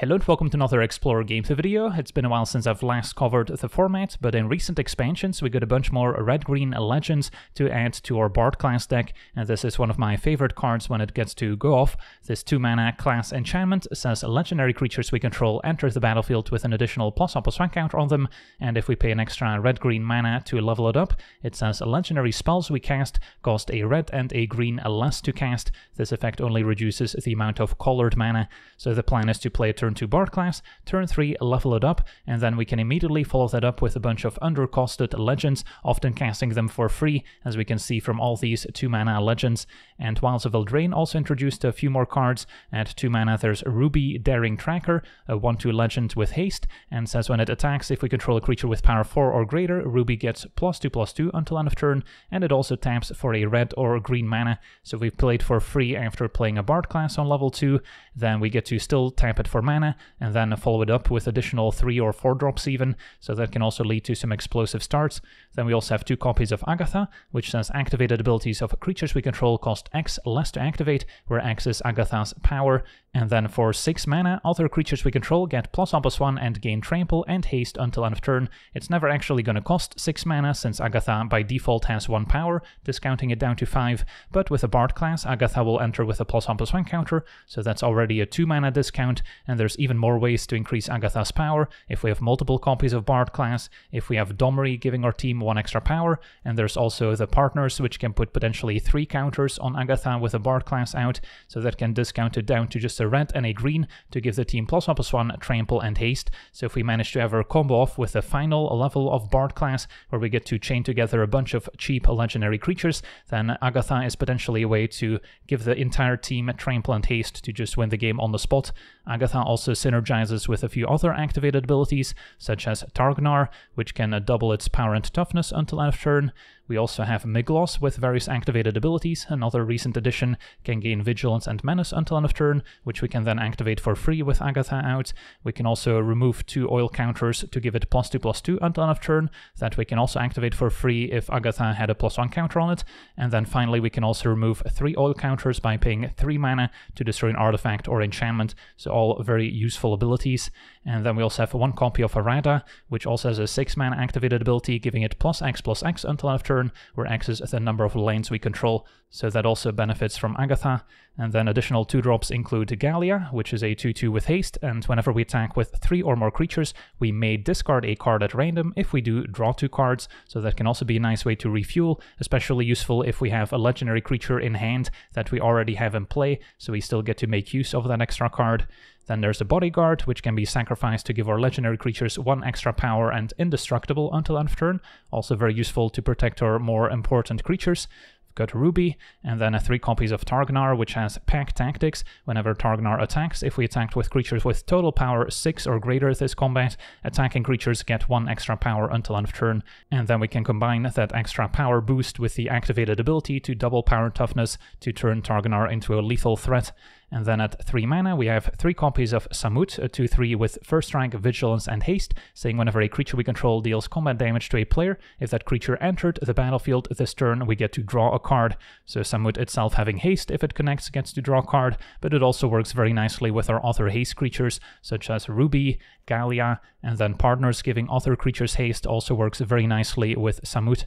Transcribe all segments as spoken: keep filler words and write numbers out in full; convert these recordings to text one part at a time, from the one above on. Hello and welcome to another Explorer Games video. It's been a while since I've last covered the format, but in recent expansions we got a bunch more red-green legends to add to our Bard class deck, and this is one of my favorite cards when it gets to go off. This two mana class enchantment says legendary creatures we control enter the battlefield with an additional plus one plus one counter on them, and if we pay an extra red-green mana to level it up, it says legendary spells we cast cost a red and a green less to cast. This effect only reduces the amount of colored mana, so the plan is to play a turn to Bard class, turn three, level it up, and then we can immediately follow that up with a bunch of undercosted legends, often casting them for free, as we can see from all these two mana legends. And Wilds of Eldraine also introduced a few more cards. At two mana there's Ruby, Daring Tracker, a one two legend with haste, and says when it attacks, if we control a creature with power four or greater, Ruby gets plus two plus two until end of turn, and it also taps for a red or green mana. So if we play it for free after playing a Bard class on level two, then we get to still tap it for mana, and then follow it up with additional three or four drops even, so that can also lead to some explosive starts. Then we also have two copies of Agatha, which says activated abilities of creatures we control cost X less to activate, where X is Agatha's power. And then for six mana, other creatures we control get plus one plus one and gain trample and haste until end of turn. It's never actually going to cost six mana, since Agatha by default has one power, discounting it down to five, but with a Bard class, Agatha will enter with a plus one plus one counter, so that's already a two mana discount, and there's even more ways to increase Agatha's power if we have multiple copies of Bard class, if we have Domri giving our team one extra power, and there's also the Partners, which can put potentially three counters on Agatha with a Bard class out, so that can discount it down to just a red and a green to give the team plus one plus one trample and haste. So if we manage to ever combo off with the final level of Bard class, where we get to chain together a bunch of cheap legendary creatures, then Agatha is potentially a way to give the entire team trample and haste to just win the game on the spot. Agatha also synergizes with a few other activated abilities, such as Targ Nar, which can double its power and toughness until end of turn. We also have Migloss with various activated abilities. Another recent addition can gain Vigilance and Menace until end of turn, which we can then activate for free with Agatha out. We can also remove two oil counters to give it plus two plus two until end of turn, that we can also activate for free if Agatha had a plus one counter on it. And then finally we can also remove three oil counters by paying three mana to destroy an artifact or enchantment, so all very useful abilities. And then we also have one copy of Radha, which also has a six mana activated ability, giving it plus X plus X until end of turn, where X is the number of lands we control, so that also benefits from Agatha. And then additional two drops include Gallia, which is a two two with haste, and whenever we attack with three or more creatures, we may discard a card at random. If we do, draw two cards, so that can also be a nice way to refuel, especially useful if we have a legendary creature in hand that we already have in play, so we still get to make use of that extra card. Then there's a Bodyguard, which can be sacrificed to give our legendary creatures one extra power and indestructible until end of turn, also very useful to protect our more important creatures. We've got Ruby, and then three copies of Targ Nar, which has Pack Tactics. Whenever Targ Nar attacks, if we attacked with creatures with total power six or greater this combat, attacking creatures get one extra power until end of turn, and then we can combine that extra power boost with the activated ability to double power and toughness to turn Targ Nar into a lethal threat. And then at three mana we have three copies of Samut, a two three with First Strike, Vigilance and Haste, saying whenever a creature we control deals combat damage to a player, if that creature entered the battlefield this turn, we get to draw a card. So Samut itself having haste, if it connects, gets to draw a card, but it also works very nicely with our other haste creatures, such as Ruby, Gallia, and then Partners giving other creatures haste also works very nicely with Samut.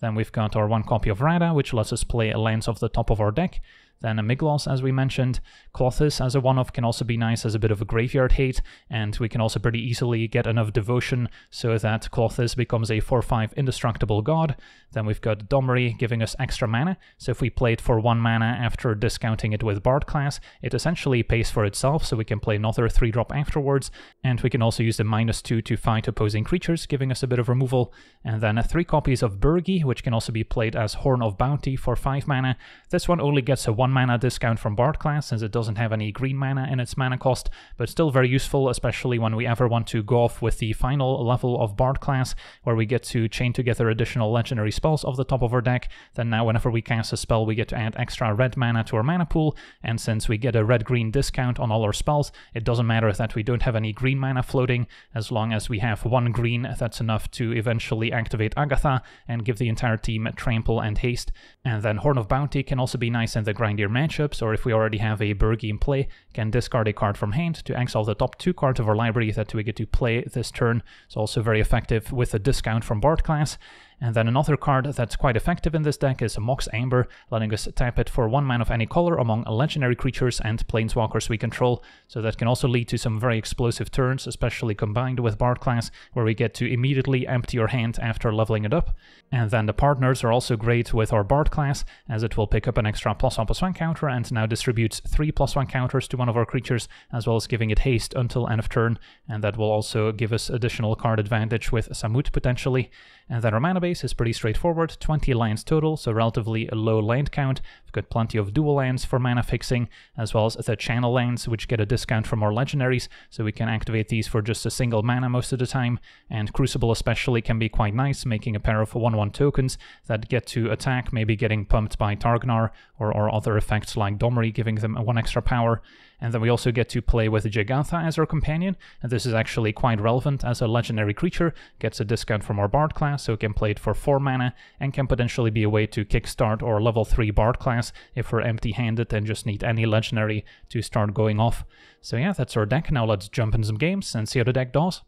Then we've got our one copy of Radha, which lets us play lands off the top of our deck. Then a Migloss, as we mentioned. Klothys as a one-off can also be nice as a bit of a graveyard hate, and we can also pretty easily get enough devotion so that Klothys becomes a four five indestructible god. Then we've got Domri giving us extra mana, so if we play it for one mana after discounting it with Bard class, it essentially pays for itself, so we can play another three drop afterwards, and we can also use the minus two to fight opposing creatures, giving us a bit of removal. And then three copies of Birgi, which can also be played as Horn of Bounty for five mana. This one only gets a one mana discount from Bard class, since it doesn't have any green mana in its mana cost, but still very useful, especially when we ever want to go off with the final level of Bard class, where we get to chain together additional legendary spells off the top of our deck. Then now whenever we cast a spell, we get to add extra red mana to our mana pool, and since we get a red-green discount on all our spells, it doesn't matter that we don't have any green mana floating. As long as we have one green, that's enough to eventually activate Agatha and give the entire team trample and haste. And then Horn of Bounty can also be nice in the grind modifying their matchups, or if we already have a Birgi in play, can discard a card from hand to exile the top two cards of our library that we get to play this turn. It's also very effective with a discount from Bard Class. And then another card that's quite effective in this deck is Mox Amber, letting us tap it for one mana of any color among legendary creatures and planeswalkers we control. So that can also lead to some very explosive turns, especially combined with Bard Class, where we get to immediately empty our hand after leveling it up. And then the Partners are also great with our Bard Class, as it will pick up an extra plus one plus one counter and now distributes three plus one counters to one of our creatures, as well as giving it haste until end of turn, and that will also give us additional card advantage with Samut potentially. And then our mana base is pretty straightforward, twenty lands total, so relatively low land count. We've got plenty of dual lands for mana fixing, as well as the channel lands, which get a discount from our legendaries, so we can activate these for just a single mana most of the time. And Crucible especially can be quite nice, making a pair of one one tokens that get to attack, maybe getting pumped by Targ Nar or, or other effects like Domri, giving them one extra power. And then we also get to play with Gigantha as our companion, and this is actually quite relevant as a legendary creature, gets a discount from our Bard Class, so we can play it for four mana, and can potentially be a way to kickstart our level three Bard Class if we're empty-handed and just need any legendary to start going off. So yeah, that's our deck. Now let's jump in some games and see how the deck does.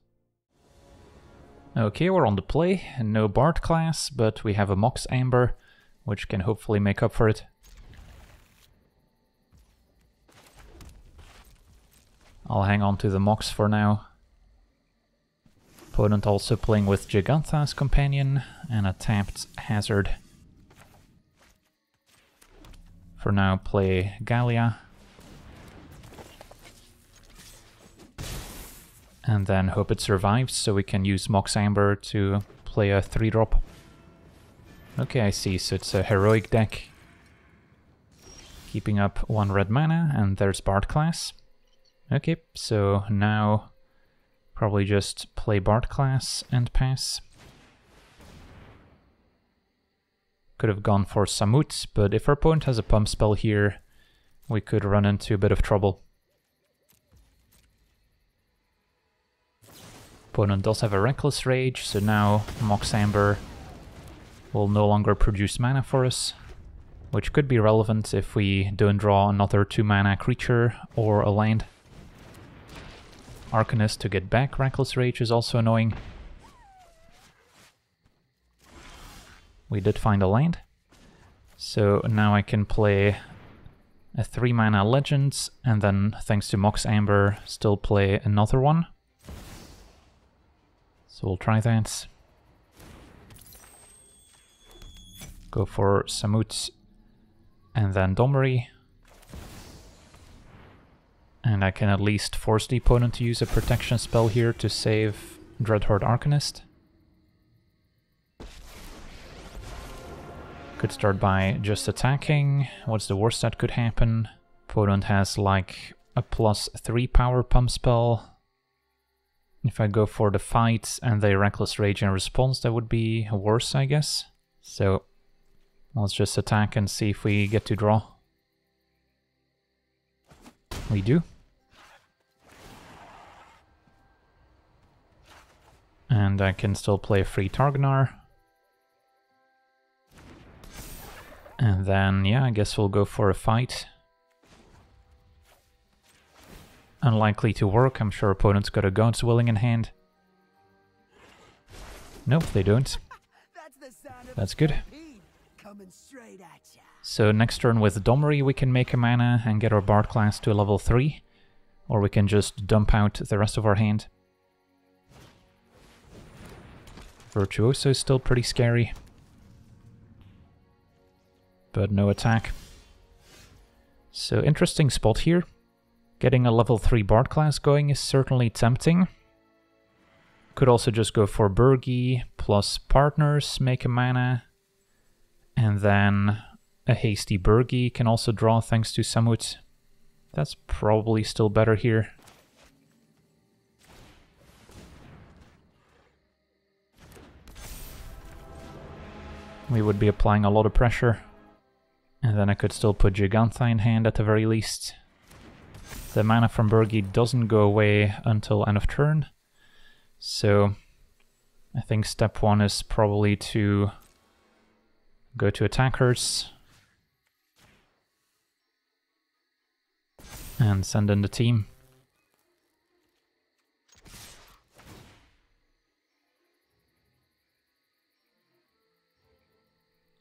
Okay, we're on the play, no Bard Class, but we have a Mox Amber, which can hopefully make up for it. I'll hang on to the Mox for now. Opponent also playing with Gigantha's Companion and a tapped Hazard. For now, play Gallia. And then hope it survives so we can use Mox Amber to play a three drop. Okay, I see, so it's a heroic deck. Keeping up one red mana, and there's Bard Class. Okay, so now probably just play Bard Class and pass. Could have gone for Samut, but if our opponent has a pump spell here, we could run into a bit of trouble. Opponent does have a Reckless Rage, so now Mox Amber will no longer produce mana for us, which could be relevant if we don't draw another two mana creature or a land. Arcanist to get back Reckless Rage is also annoying. We did find a land. So now I can play a three mana Legends, and then thanks to Mox Amber still play another one. So we'll try that. Go for Samut and then Domri. And I can at least force the opponent to use a protection spell here to save Dreadhorde Arcanist. Could start by just attacking. What's the worst that could happen? Opponent has like a plus three power pump spell. If I go for the fight and they Reckless Rage in response, that would be worse, I guess. So let's just attack and see if we get to draw. We do. And I can still play free Targ Nar. And then, yeah, I guess we'll go for a fight. Unlikely to work, I'm sure opponent's got a Gods Willing in hand. Nope, they don't. That's good. So next turn with Domri we can make a mana and get our Bard Class to a level three, or we can just dump out the rest of our hand. Virtuoso is still pretty scary, but no attack. So interesting spot here. Getting a level three Bard Class going is certainly tempting. Could also just go for Birgi plus Partners, make a mana, and then a hasty Birgi can also draw thanks to Samut. That's probably still better here. We would be applying a lot of pressure. And then I could still put Gigantha in hand at the very least. The mana from Birgi doesn't go away until end of turn. So I think step one is probably to go to attackers. and send in the team.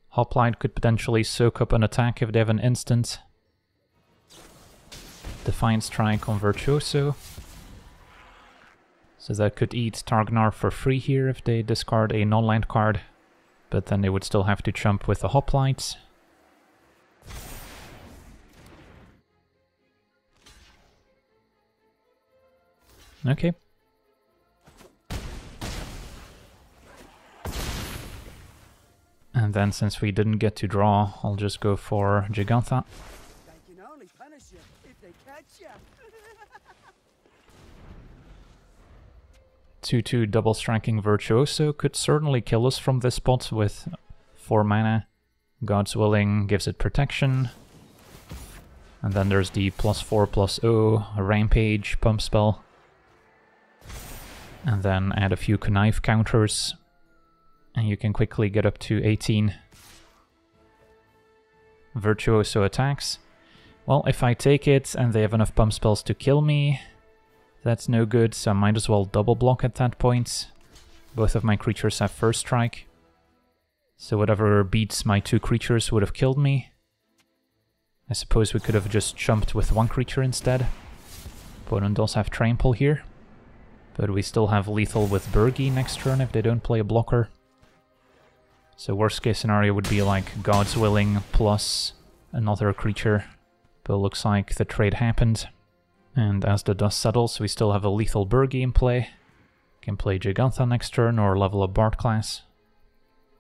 Hoplite could potentially soak up an attack if they have an instant. Defiant Strike on Virtuoso. So that could eat Targ Nar for free here if they discard a non-land card. But then they would still have to jump with the Hoplite. Okay. And then since we didn't get to draw, I'll just go for Gigantha. They can only punish you if they catch you. two two double striking Virtuoso could certainly kill us from this spot with four mana. Gods Willing gives it protection. And then there's the plus four plus oh Rampage pump spell. And then add a few Knife counters. And you can quickly get up to eighteen. Virtuoso attacks. Well, if I take it and they have enough pump spells to kill me, that's no good, so I might as well double block at that point. Both of my creatures have first strike. So whatever beats my two creatures would have killed me. I suppose we could have just jumped with one creature instead. Opponent does have trample here. But we still have lethal with Birgi next turn if they don't play a blocker. So worst case scenario would be like God's Willing plus another creature. But looks like the trade happened. And as the dust settles, we still have a lethal Birgi in play. Can play Gigantha next turn or level up Bard Class.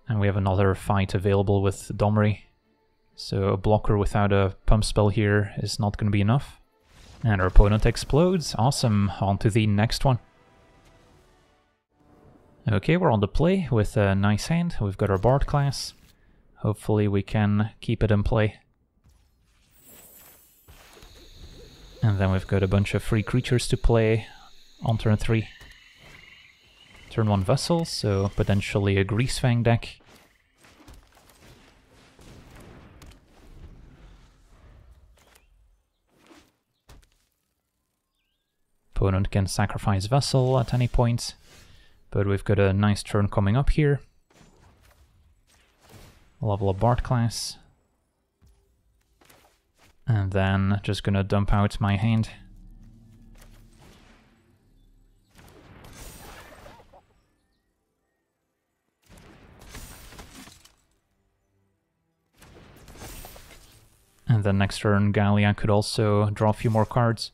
And we have another fight available with Domri. So a blocker without a pump spell here is not going to be enough. And our opponent explodes. Awesome. On to the next one. Okay, we're on the play with a nice hand. We've got our Bard Class. Hopefully we can keep it in play. And then we've got a bunch of free creatures to play on turn three. Turn one Vessel, so potentially a Greasefang deck. Opponent can sacrifice Vessel at any point. But we've got a nice turn coming up here. Level up Bard Class. And then just gonna dump out my hand. And then next turn Gallia could also draw a few more cards.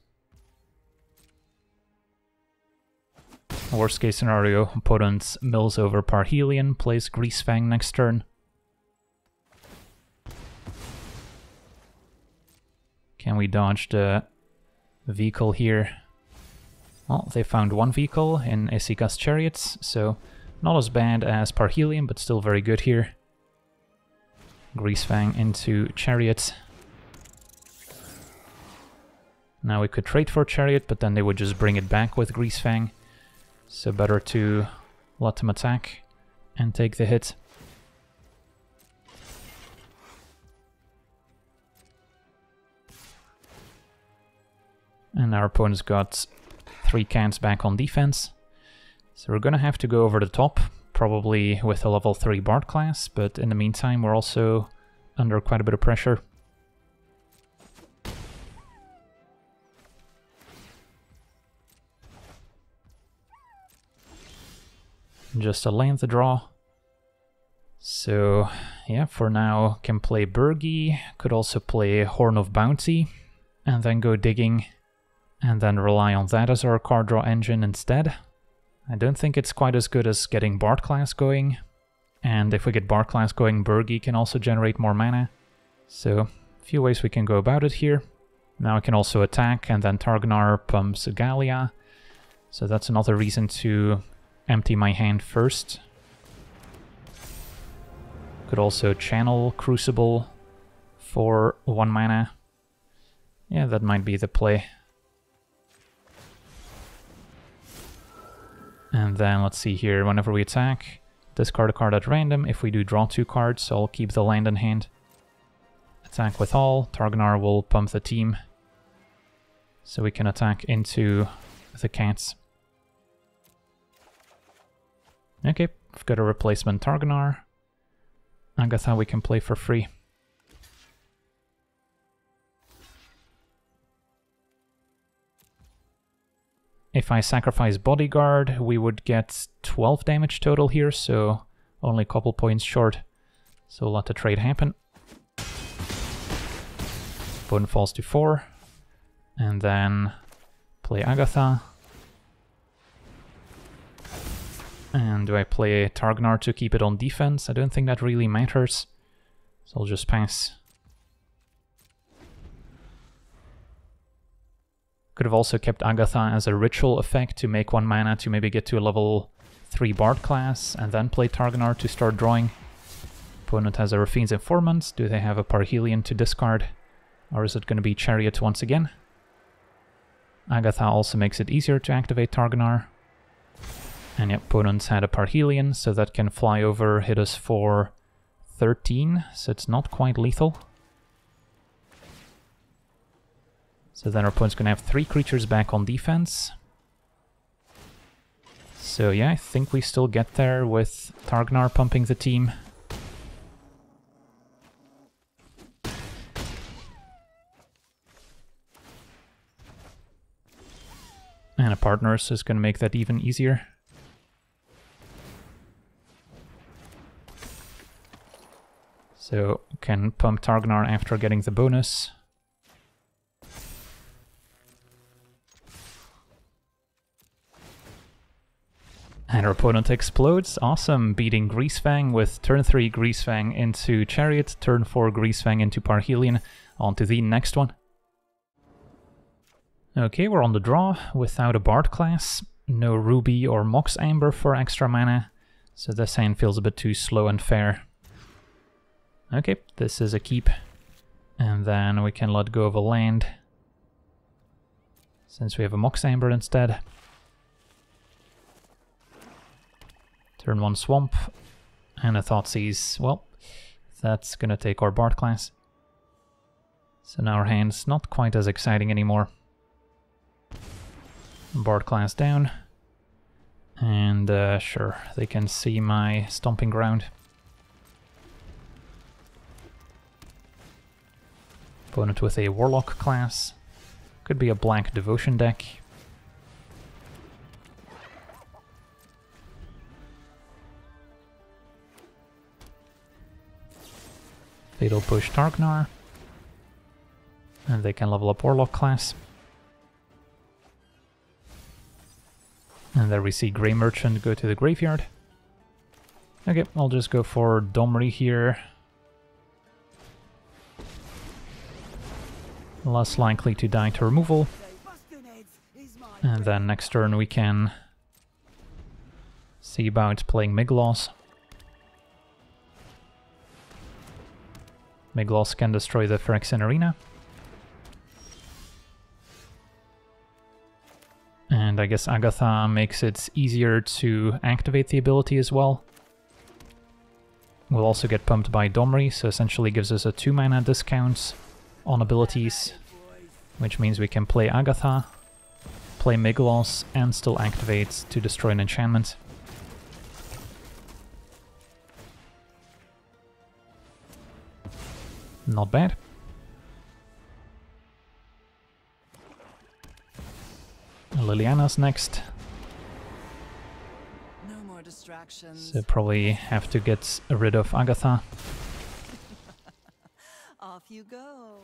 Worst case scenario, opponent mills over Parhelion, plays Greasefang next turn. Can we dodge the vehicle here? Well, they found one vehicle in Isika's Chariots, so not as bad as Parhelion, but still very good here. Greasefang into Chariot. Now we could trade for Chariot, but then they would just bring it back with Greasefang. So better to let them attack and take the hit. And our opponent's got three cats back on defense. So we're gonna have to go over the top, probably with a level three Bard Class, but in the meantime we're also under quite a bit of pressure. Just a land to draw. So yeah, for now can play Birgi, could also play Horn of Bounty, and then go digging, and then rely on that as our card draw engine instead. I don't think it's quite as good as getting Bard Class going, and if we get Bard Class going, Birgi can also generate more mana. So a few ways we can go about it here. Now I can also attack, and then Targ Nar pumps Gallia, so that's another reason to empty my hand first. Could also channel Crucible for one mana. Yeah, that might be the play. And then let's see here, whenever we attack, discard a card at random. If we do, draw two cards, so I'll keep the land in hand. Attack with all, Targ Nar will pump the team. so we can attack into the cats. Okay, we've got a replacement Targ Nar. Agatha we can play for free. If I sacrifice Bodyguard, we would get twelve damage total here, so only a couple points short. So let the trade happen. Opponent falls to four. And then play Agatha. And do I play Targ Nar to keep it on defense? I don't think that really matters. So I'll just pass. Could have also kept Agatha as a ritual effect to make one mana to maybe get to a level three Bard class and then play Targ Nar to start drawing. Opponent has a Rafine's Informant. Do they have a Parhelion to discard? Or is it going to be Chariot once again? Agatha also makes it easier to activate Targ Nar. And yep, opponents had a Parhelion, so that can fly over, hit us for thirteen, so it's not quite lethal. So then our opponent's going to have three creatures back on defense. So yeah, I think we still get there with Targ Nar pumping the team. And a Partners is going to make that even easier. So can pump Targ Nar after getting the bonus. And our opponent explodes. Awesome, beating Greasefang with turn three Greasefang into Chariot, turn four Greasefang into Parhelion. On to the next one. Okay, we're on the draw without a Bard class. No Ruby or Mox Amber for extra mana, so this hand feels a bit too slow and fair. Okay, this is a keep. And then we can let go of a land, since we have a Mox Amber instead. Turn one Swamp, and a Thoughtseize. Well, that's gonna take our Bard class. So now our hand's not quite as exciting anymore. Bard class down. And uh, sure, they can see my Stomping Ground. Opponent with a Warlock class. Could be a blank Devotion deck. Fatal Push Targ Nar, and they can level up Warlock class. And there we see Grey Merchant go to the graveyard. Okay, I'll just go for Domri here. Less likely to die to removal. And then next turn we can see about playing Migloss. Migloss can destroy the Phyrexian Arena. And I guess Agatha makes it easier to activate the ability as well. We'll also get pumped by Domri, so essentially gives us a two mana discount on abilities, which means we can play Agatha, play Migloss, and still activate to destroy an enchantment. Not bad. Liliana's next. No more distractions. So probably have to get rid of Agatha. Off you go.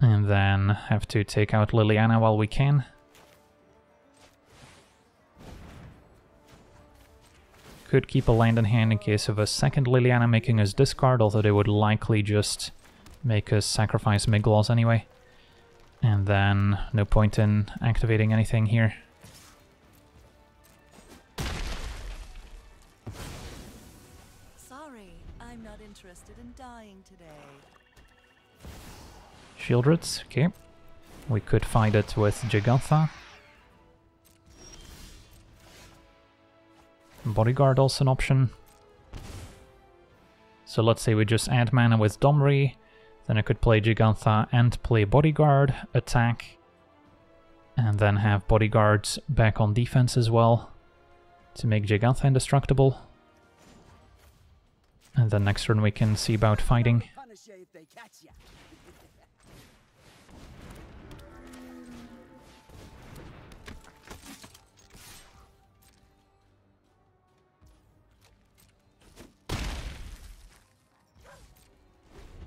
And then have to take out Liliana while we can. Could keep a land in hand in case of a second Liliana making us discard, although they would likely just make us sacrifice Migloss anyway. And then no point in activating anything here. Sorry, I'm not interested in dying today. Shieldreds, okay. We could find it with Gigantha. Bodyguard also an option. So let's say we just add mana with Domri, then I could play Gigantha and play Bodyguard, attack, and then have Bodyguards back on defense as well to make Gigantha indestructible. And then next turn we can see about fighting.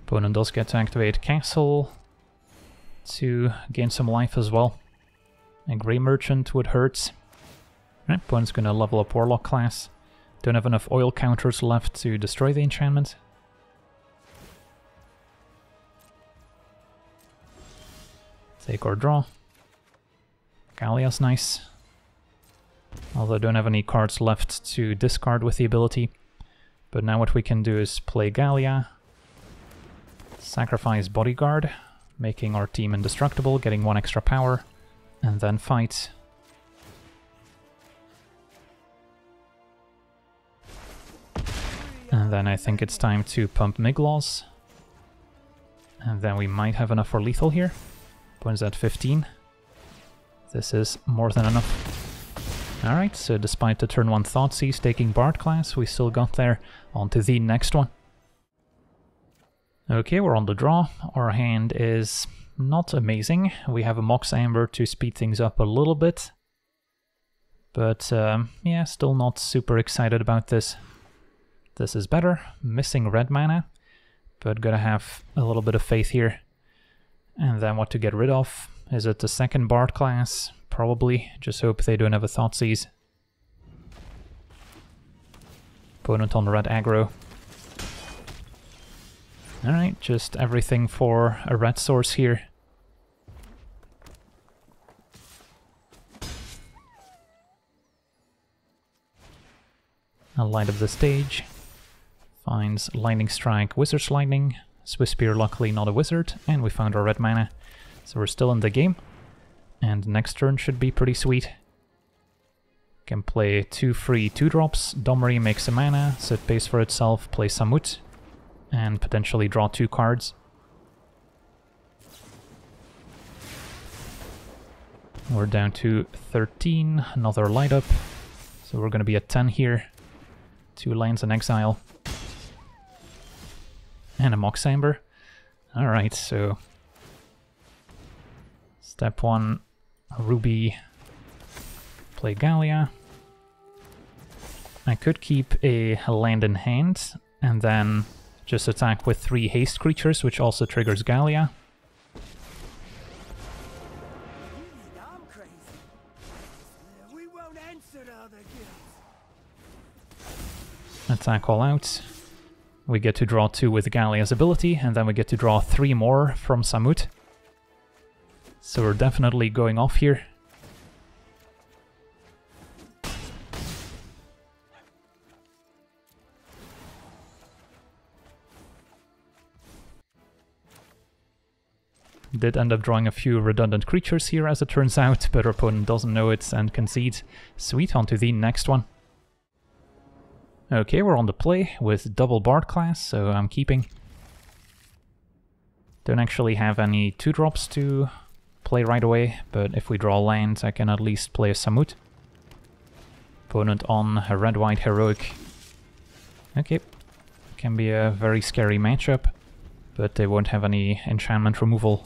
Opponent does get to activate Castle to gain some life as well. A Grey Merchant would hurt. Right, opponent's gonna level up Warlock Class. Don't have enough oil counters left to destroy the enchantment. Take or draw. Gallia's nice. Although don't have any cards left to discard with the ability. But now what we can do is play Gallia. Sacrifice Bodyguard, making our team indestructible, getting one extra power, and then fight. And then I think it's time to pump Migloss. And then we might have enough for lethal here. Points at fifteen. This is more than enough. Alright, so despite the turn one Thoughtseize taking Bard Class, we still got there. On to the next one. Okay, we're on the draw. Our hand is not amazing. We have a Mox Amber to speed things up a little bit. But um, yeah, still not super excited about this. This is better. Missing red mana, but gotta have a little bit of faith here. And then what to get rid of? Is it the second Bard Class? Probably. Just hope they don't have a Thoughtseize. Opponent on red aggro. Alright, just everything for a red source here. A light of the stage. Finds Lightning Strike, Wizard's Lightning. Swiftspear, luckily not a wizard, and we found our red mana. So we're still in the game. And next turn should be pretty sweet. Can play two free two drops. Domri makes a mana, so it pays for itself. Play Samut. And potentially draw two cards. We're down to thirteen, another light up. So we're gonna be at ten here. Two lands in exile. And a Mox Amber. Alright, so... Step one, Ruby. Play Gallia. I could keep a land in hand, and then... just attack with three haste creatures, which also triggers Gallia. Attack all out. We get to draw two with Gallia's ability, and then we get to draw three more from Samut. So we're definitely going off here. Did end up drawing a few redundant creatures here, as it turns out, but our opponent doesn't know it and concedes. Sweet, on to the next one. Okay, we're on the play with double Bard Class, so I'm keeping. Don't actually have any two-drops to play right away, but if we draw lands, I can at least play a Samut. Opponent on a red-white heroic. Okay, can be a very scary matchup, but they won't have any enchantment removal.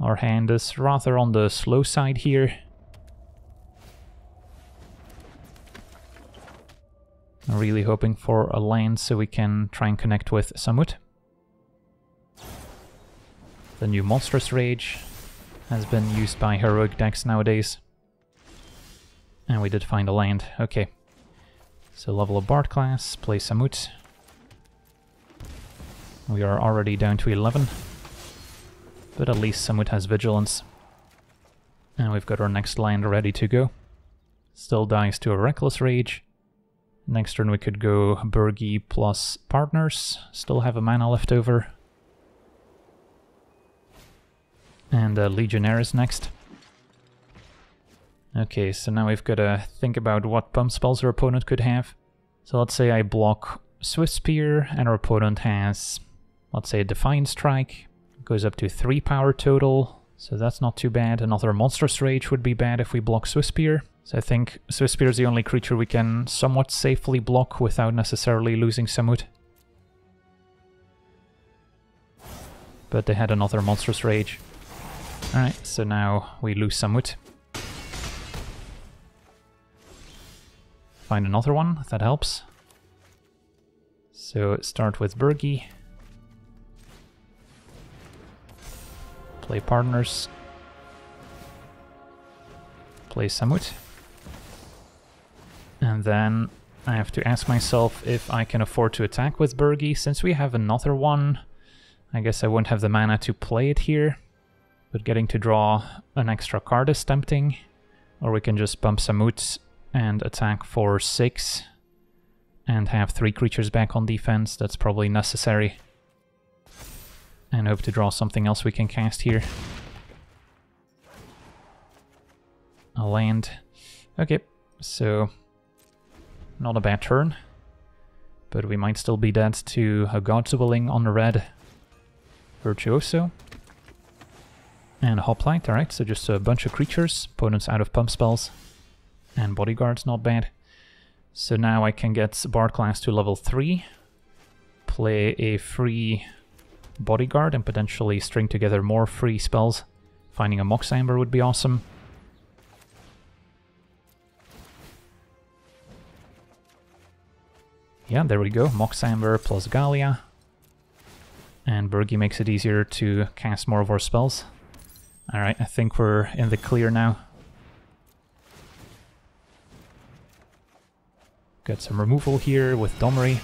Our hand is rather on the slow side here. I'm really hoping for a land so we can try and connect with Samut. The new Monstrous Rage has been used by heroic decks nowadays. And we did find a land, okay. So level up Bard Class, play Samut. We are already down to eleven. But at least Samut has vigilance. And we've got our next land ready to go. Still dies to a Reckless Rage. Next turn we could go Birgi plus Partners. Still have a mana left over. And uh, Legionnaire is next. Okay, so now we've got to think about what pump spells our opponent could have. So let's say I block Swiftspear and our opponent has, let's say, a Defiant Strike. It goes up to three power total, so that's not too bad. Another Monstrous Rage would be bad if we block Swiftspear. So I think Swiftspear is the only creature we can somewhat safely block without necessarily losing Samut. But they had another Monstrous Rage. Alright, so now we lose Samut. Find another one, that helps. So start with Birgi. Play Partners. Play Samut. And then I have to ask myself if I can afford to attack with Birgi. Since we have another one, I guess I won't have the mana to play it here. But getting to draw an extra card is tempting. Or we can just pump Samut and attack for six and have three creatures back on defense. That's probably necessary. And hope to draw something else we can cast here. A land. Okay, so not a bad turn. But we might still be dead to a Gods Willing on the red. Virtuoso. And Hoplite, alright, so just a bunch of creatures. Opponents out of pump spells. And Bodyguard's not bad. So now I can get Bard Class to level three. Play a free Bodyguard and potentially string together more free spells. Finding a Mox Amber would be awesome. Yeah, there we go. Mox Amber plus Gallia. And Birgi makes it easier to cast more of our spells. Alright, I think we're in the clear now. Got some removal here with Domri.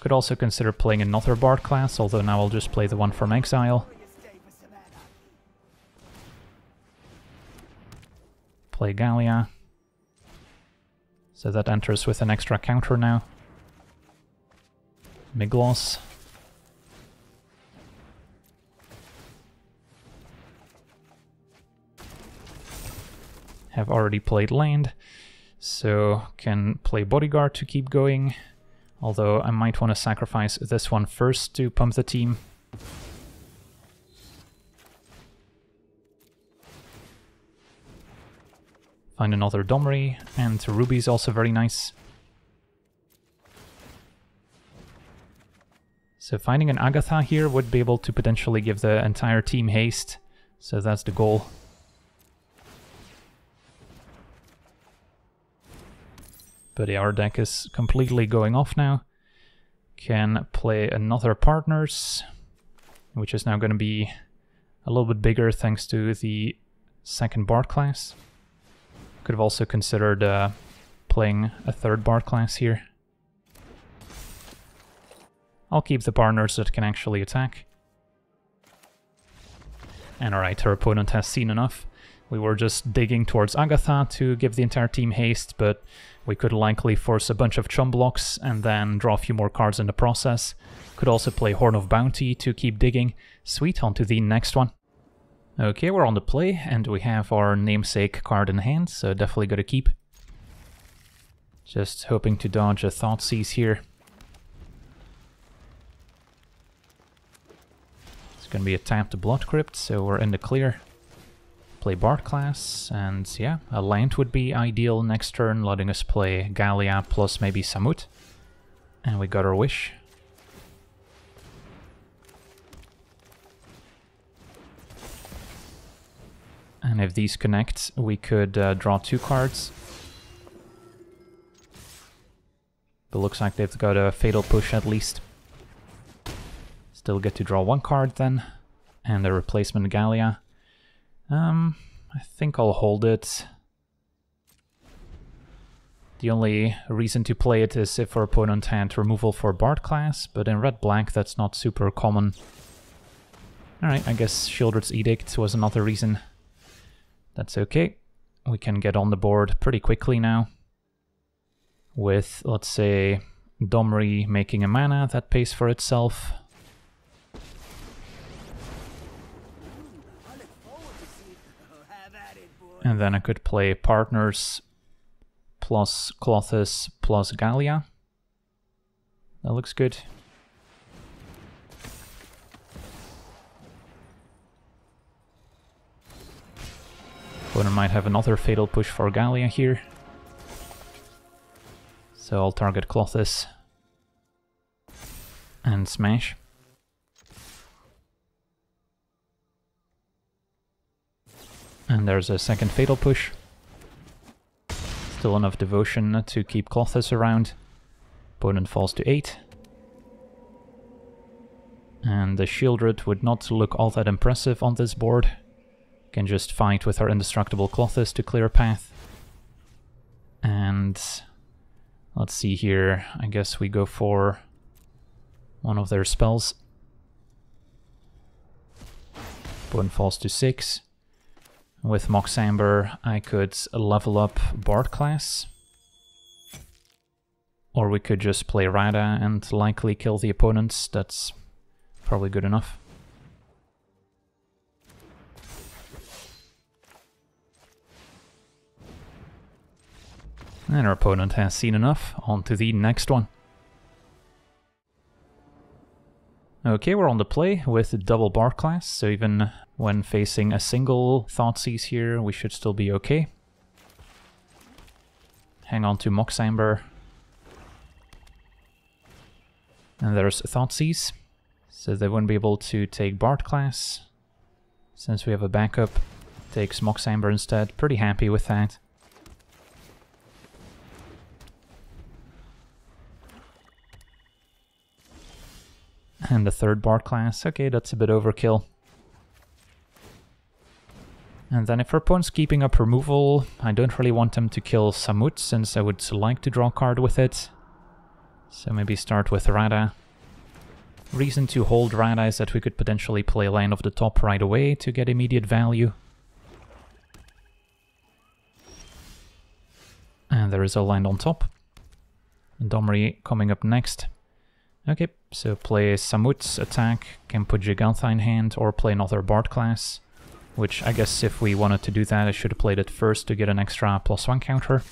Could also consider playing another Bard Class, although now I'll just play the one from exile. Play Gallia. So that enters with an extra counter now. Migloss. Have already played land, so can play Bodyguard to keep going, although I might want to sacrifice this one first to pump the team. Find another Domri, and Ruby's also very nice. So finding an Agatha here would be able to potentially give the entire team haste, so that's the goal. But our deck is completely going off now. Can play another Partners, which is now going to be a little bit bigger thanks to the second Bard Class. Could have also considered uh, playing a third Bard Class here. I'll keep the Partners that can actually attack. And alright, our opponent has seen enough. We were just digging towards Agatha to give the entire team haste, but we could likely force a bunch of chum blocks and then draw a few more cards in the process. Could also play Horn of Bounty to keep digging. Sweet, on to the next one. Okay, we're on the play, and we have our namesake card in hand, so definitely gotta keep. Just hoping to dodge a Thoughtseize here. It's gonna be a tap to Blood Crypt, so we're in the clear. Play Bard Class, and yeah, a land would be ideal next turn, letting us play Gallia plus maybe Samut. And we got our wish. And if these connect, we could uh, draw two cards. But looks like they've got a Fatal Push at least. Still get to draw one card then, and a replacement Gallia. Um, I think I'll hold it. The only reason to play it is if our opponent had removal for Bard Class, but in red-black that's not super common. Alright, I guess Shieldred's Edict was another reason. That's okay. We can get on the board pretty quickly now. With, let's say, Domri making a mana that pays for itself. and then I could play Partners plus Klothys plus Gallia. That looks good. Opponent might have another fatal push for Gallia here. So I'll target Klothys and smash. And there's a second fatal push. Still enough devotion to keep Klothys around. Opponent falls to eight. And the Shieldred would not look all that impressive on this board. Can just fight with our indestructible Klothys to clear a path. And let's see here, I guess we go for one of their spells. Opponent falls to six. With Mox Amber, I could level up Bard Class. Or we could just play Radha and likely kill the opponents. That's probably good enough. And our opponent has seen enough. On to the next one. Okay, we're on the play with double Bard Class, so even when facing a single Thoughtseize here, we should still be okay. Hang on to Mox Amber. And there's Thoughtseize, so they won't be able to take Bard Class. Since we have a backup, takes Mox Amber instead. Pretty happy with that. And the third Bard Class, okay, that's a bit overkill. And then if our opponent's keeping up removal, I don't really want them to kill Samut, since I would like to draw a card with it. So maybe start with Radha. Reason to hold Radha is that we could potentially play Land of the Top right away to get immediate value. And there is a land on top. Domri coming up next. Okay, so play Samut's attack, can put Gigantha in hand, or play another Bard Class, which I guess if we wanted to do that, I should have played it first to get an extra plus one counter.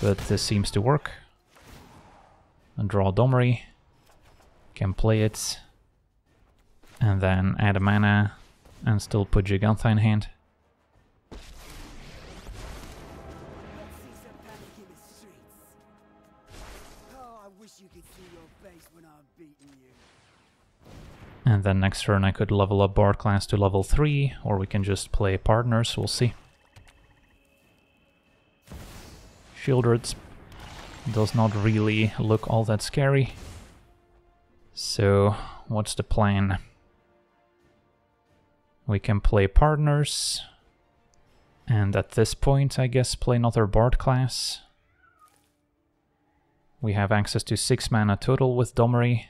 But this seems to work. And draw Domri, can play it, and then add a mana, and still put Gigantha in hand. And then next turn I could level up Bard Class to level three, or we can just play Partners, we'll see. Shieldred does not really look all that scary. So, what's the plan? We can play Partners, and at this point I guess play another Bard Class. We have access to six mana total with Domri.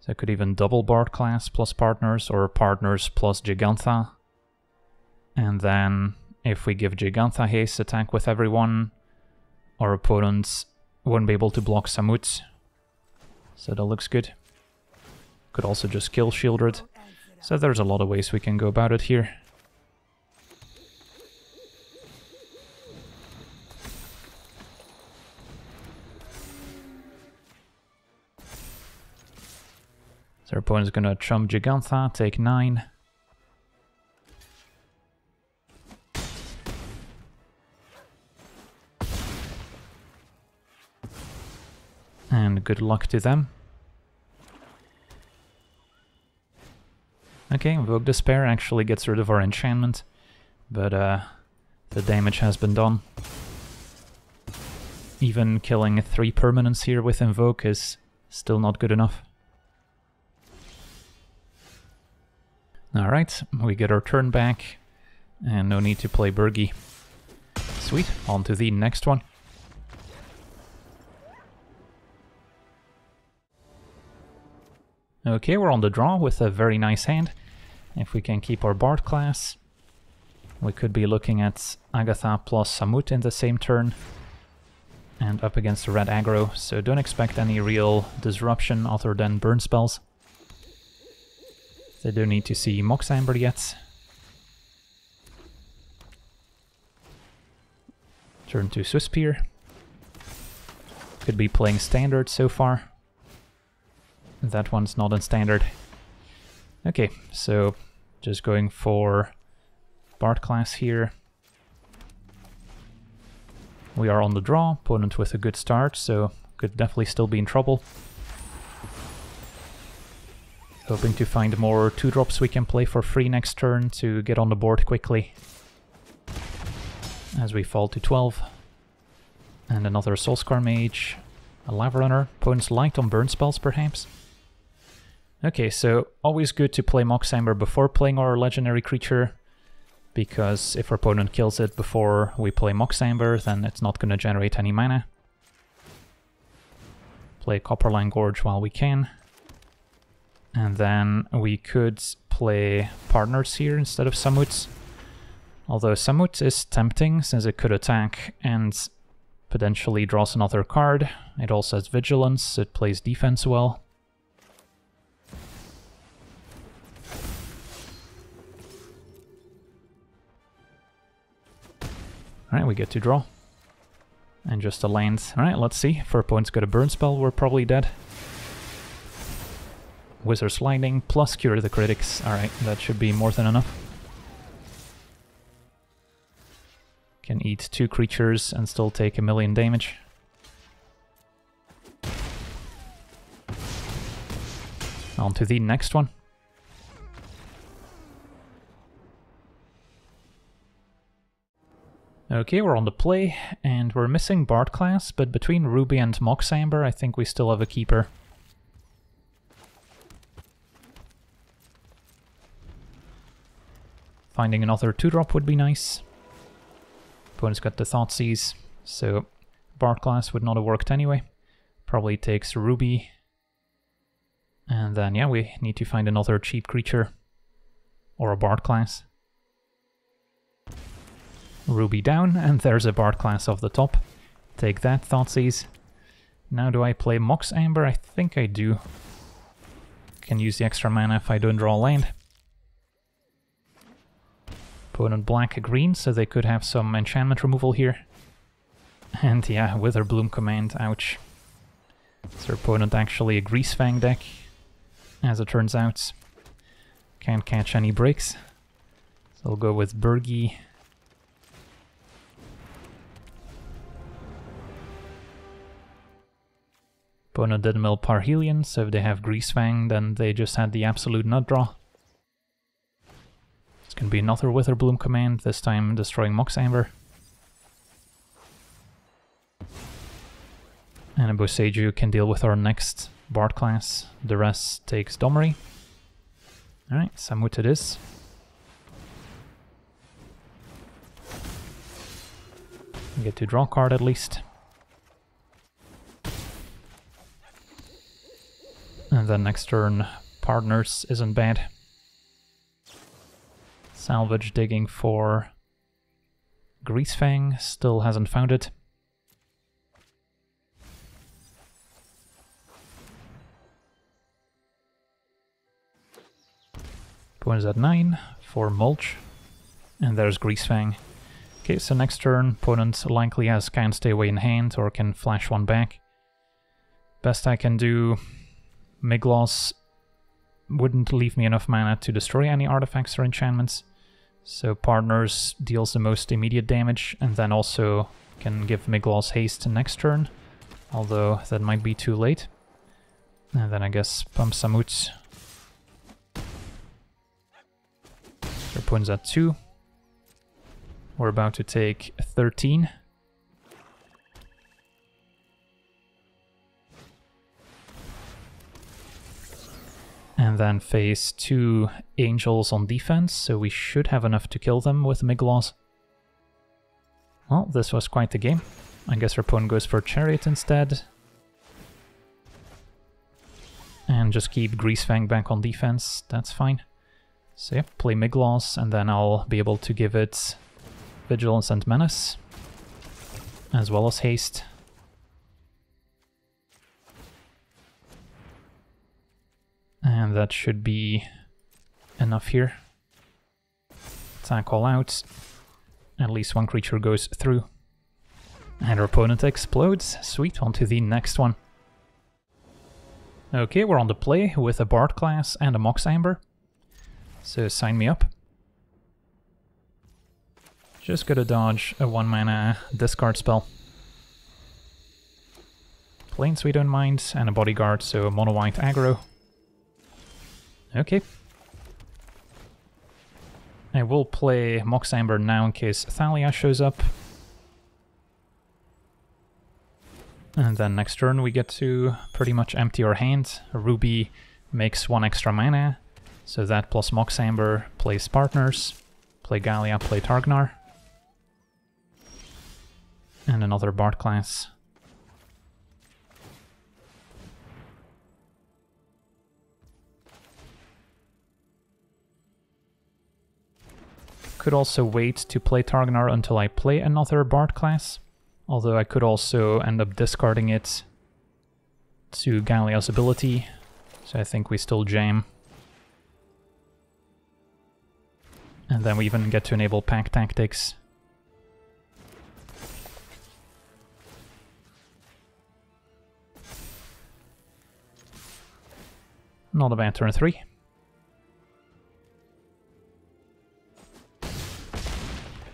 So I could even double Bard Class plus Partners, or Partners plus Gigantha. And then, if we give Gigantha haste attack with everyone, our opponents won't be able to block Samut. So that looks good. Could also just kill Shieldred. So there's a lot of ways we can go about it here. Their opponent's gonna chump Gigantha, take nine. And good luck to them. Okay, Invoke Despair actually gets rid of our enchantment, but uh, the damage has been done. Even killing three permanents here with Invoke is still not good enough. Alright, we get our turn back, and no need to play Birgi. Sweet, on to the next one. Okay, we're on the draw with a very nice hand. If we can keep our Bard Class, we could be looking at Agatha plus Samut in the same turn, and up against the red aggro, so don't expect any real disruption other than burn spells. They don't need to see Mox Amber yet. Turn to Swiftspear. Could be playing standard so far. That one's not in standard. Okay, so just going for Bard class here. We are on the draw, opponent with a good start, so could definitely still be in trouble. Hoping to find more two-drops we can play for free next turn to get on the board quickly. As we fall to twelve. And another Soulscar Mage, a Lava Runner, opponent's light on burn spells perhaps. Okay, so always good to play Mox Amber before playing our legendary creature, because if our opponent kills it before we play Mox Amber, then it's not going to generate any mana. Play Copperline Gorge while we can. And then we could play Partners here instead of Samut. Although Samut is tempting, since it could attack and potentially draws another card. It also has Vigilance, it plays defense well. Alright, we get to draw. And just a land. Alright, let's see. If our opponent's got a burn spell, we're probably dead. Wizard's Lightning plus Cure the Critics. Alright, that should be more than enough. Can eat two creatures and still take a million damage. On to the next one. Okay, we're on the play, and we're missing Bard class, but between Ruby and Mox Amber, I think we still have a keeper. Finding another two-drop would be nice. Opponent's got the Thoughtseize, so Bard class would not have worked anyway. Probably takes Ruby. And then, yeah, we need to find another cheap creature. Or a Bard class. Ruby down, and there's a Bard class off the top. Take that, Thoughtseize. Now do I play Mox Amber? I think I do. Can use the extra mana if I don't draw land. Opponent black green, so they could have some enchantment removal here. And yeah, Witherbloom Command, ouch. Is their opponent actually a Greasefang deck? As it turns out. Can't catch any breaks. So I'll go with Birgi. Opponent did mill Parhelion, so if they have Greasefang, then they just had the absolute nut draw. It's gonna be another Witherbloom Command, this time destroying Mox Amber. And a Boseiju can deal with our next Bard class. The rest takes Domri. Alright, Samut it is. We get to draw a card at least. And then next turn, Partners isn't bad. Salvage digging for Greasefang, still hasn't found it. Opponent's at nine for Mulch, and there's Greasefang. Okay, so next turn, opponent likely has Can't Stay Away in hand or can flash one back. Best I can do. Migloss wouldn't leave me enough mana to destroy any artifacts or enchantments, so Partners deals the most immediate damage and then also can give Migloss haste next turn, although that might be too late. And then I guess pump Samut. Their opponent's at two. We're about to take thirteen. And then face two angels on defense, so we should have enough to kill them with Migloss. Well, this was quite the game. I guess our opponent goes for Chariot instead. And just keep Greasefang back on defense, that's fine. So yeah, play Migloss, and then I'll be able to give it Vigilance and Menace, as well as Haste. And that should be enough here. Attack all out. At least one creature goes through. And our opponent explodes. Sweet, on to the next one. Okay, we're on the play with a Bard class and a Mox Amber. So sign me up. Just gotta dodge a one mana discard spell. Plains we don't mind, and a Bodyguard, so a mono white aggro. Okay. I will play Mox Amber now in case Thalia shows up. And then next turn we get to pretty much empty our hand. Ruby makes one extra mana, so that plus Mox Amber plays Partners, play Gallia, play Targ Nar. And another Bard class. Could also wait to play Targ Nar until I play another Bard class. Although I could also end up discarding it to Gallia's ability, so I think we still jam. And then we even get to enable Pack Tactics. Not a bad turn three.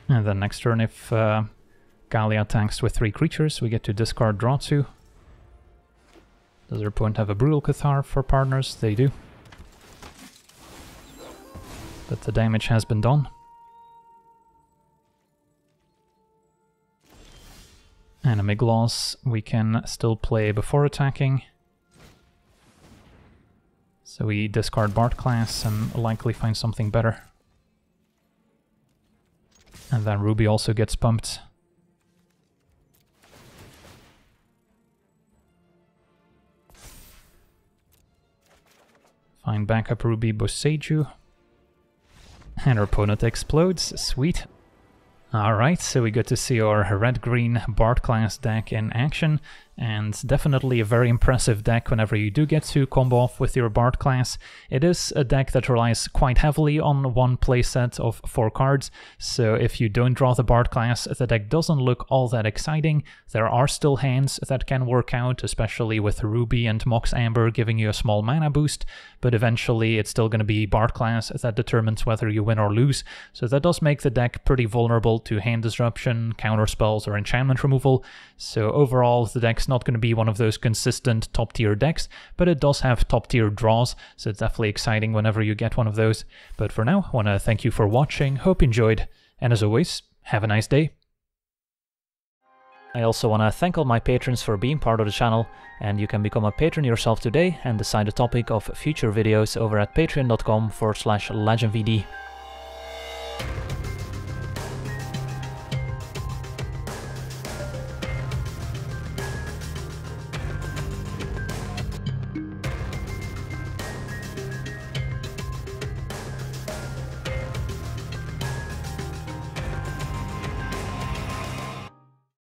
And then next turn, if uh, Gallia tanks with three creatures, we get to discard, draw two. Does our opponent have a Brutal Cathar for Partners? They do. But the damage has been done. And a Migloss we can still play before attacking. So we discard Bard class and likely find something better. And then Ruby also gets pumped. Find backup Ruby Boseiju. And our opponent explodes. Sweet. Alright, so we got to see our red-green Bard class deck in action, and definitely a very impressive deck whenever you do get to combo off with your Bard class. It is a deck that relies quite heavily on one playset of four cards, so if you don't draw the Bard class, the deck doesn't look all that exciting. There are still hands that can work out, especially with Ruby and Mox Amber giving you a small mana boost, but eventually it's still going to be Bard class that determines whether you win or lose, so that does make the deck pretty vulnerable to hand disruption, counter spells, or enchantment removal. So overall, the deck's not going to be one of those consistent top tier decks, but it does have top tier draws, so it's definitely exciting whenever you get one of those. But for now, I want to thank you for watching, hope you enjoyed, and as always, have a nice day. I also want to thank all my patrons for being part of the channel, and you can become a patron yourself today and decide the topic of future videos over at patreon dot com forward slash legendvd.